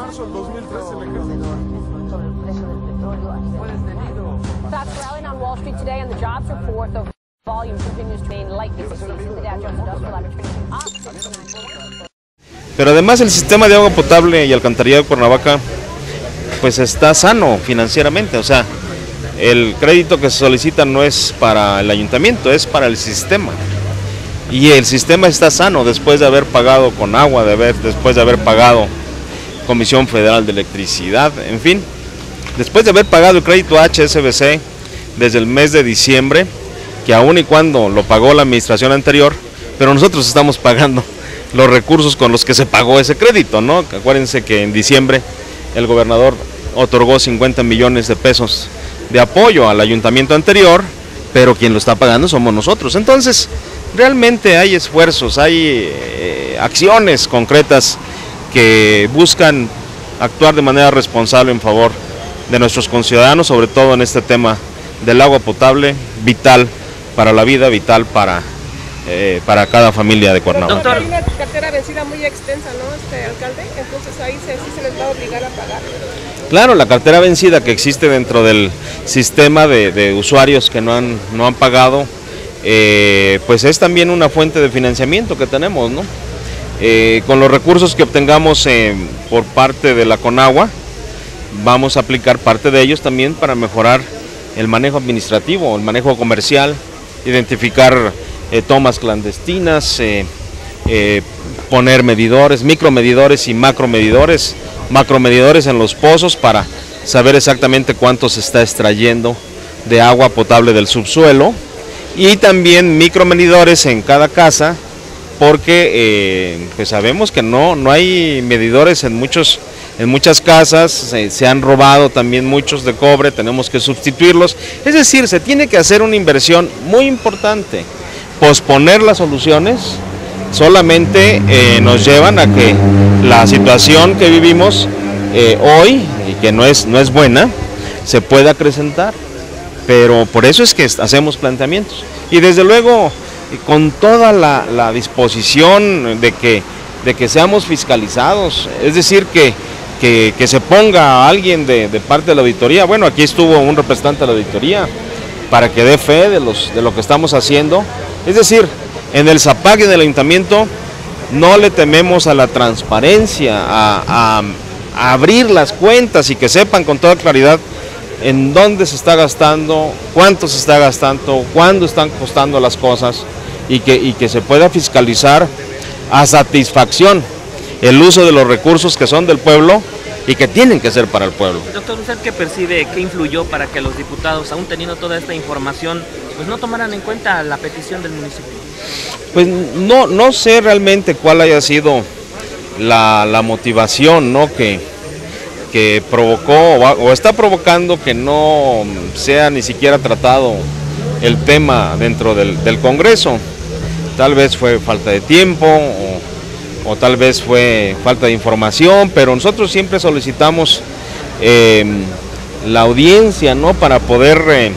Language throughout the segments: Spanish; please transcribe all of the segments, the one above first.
marzo del 2003 el ejército. Sobre el precio del petróleo a nivel. Pero además el sistema de agua potable y alcantarillado de Cuernavaca pues está sano financieramente, o sea, el crédito que se solicita no es para el ayuntamiento, es para el sistema. Y el sistema está sano después de haber pagado CONAGUA, después de haber pagado Comisión Federal de Electricidad, en fin, después de haber pagado el crédito a HSBC desde el mes de diciembre, que aún y cuando lo pagó la administración anterior, pero nosotros estamos pagando los recursos con los que se pagó ese crédito, ¿no? Acuérdense que en diciembre el gobernador otorgó 50 millones de pesos de apoyo al ayuntamiento anterior, pero quien lo está pagando somos nosotros. Entonces, realmente hay esfuerzos, hay acciones concretas que buscan actuar de manera responsable en favor de nuestros conciudadanos, sobre todo en este tema del agua potable, vital para la vida, vital para cada familia de Cuernavaca. Doctor, hay una cartera vencida muy extensa, ¿no, alcalde? Entonces ahí sí se les va a obligar a pagar. Claro, la cartera vencida que existe dentro del sistema de usuarios que no han pagado, pues es también una fuente de financiamiento que tenemos, ¿no? Con los recursos que obtengamos por parte de la CONAGUA, vamos a aplicar parte de ellos también para mejorar el manejo administrativo, el manejo comercial, identificar tomas clandestinas, poner medidores, micromedidores y macromedidores en los pozos para saber exactamente cuánto se está extrayendo de agua potable del subsuelo, y también micromedidores en cada casa, porque pues sabemos que no hay medidores en muchas casas, se han robado también muchos de cobre, tenemos que sustituirlos. Es decir, se tiene que hacer una inversión muy importante. Posponer las soluciones solamente nos llevan a que la situación que vivimos hoy, y que no es buena, se pueda acrecentar. Pero por eso es que hacemos planteamientos. Y desde luego, con toda la disposición de que seamos fiscalizados, es decir, que se ponga a alguien de parte de la auditoría. Bueno, aquí estuvo un representante de la auditoría para que dé fe de lo que estamos haciendo. Es decir, en el SAPAC y en el ayuntamiento no le tememos a la transparencia, a abrir las cuentas y que sepan con toda claridad en dónde se está gastando, cuánto se está gastando, cuándo están costando las cosas, y que se pueda fiscalizar a satisfacción el uso de los recursos que son del pueblo y que tienen que ser para el pueblo. Doctor, ¿usted qué percibe, qué influyó para que los diputados, aún teniendo toda esta información, pues no tomaran en cuenta la petición del municipio? Pues no sé realmente cuál haya sido la motivación, ¿no?, que provocó o está provocando que no sea ni siquiera tratado el tema dentro del Congreso. Tal vez fue falta de tiempo o tal vez fue falta de información, pero nosotros siempre solicitamos la audiencia, ¿no?, para poder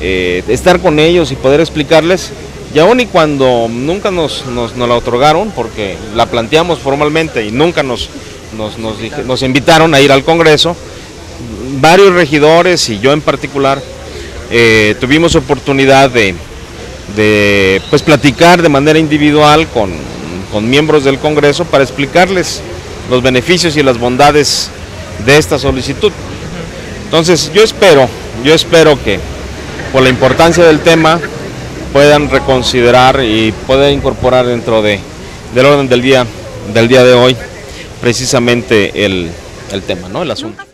estar con ellos y poder explicarles, y aún y cuando nunca nos la otorgaron, porque la planteamos formalmente y nunca nos invitaron a ir al Congreso. Varios regidores y yo en particular tuvimos oportunidad de pues platicar de manera individual con miembros del Congreso para explicarles los beneficios y las bondades de esta solicitud. Entonces yo espero que por la importancia del tema puedan reconsiderar y puedan incorporar dentro del orden del día de hoy precisamente el tema, ¿no?, el asunto.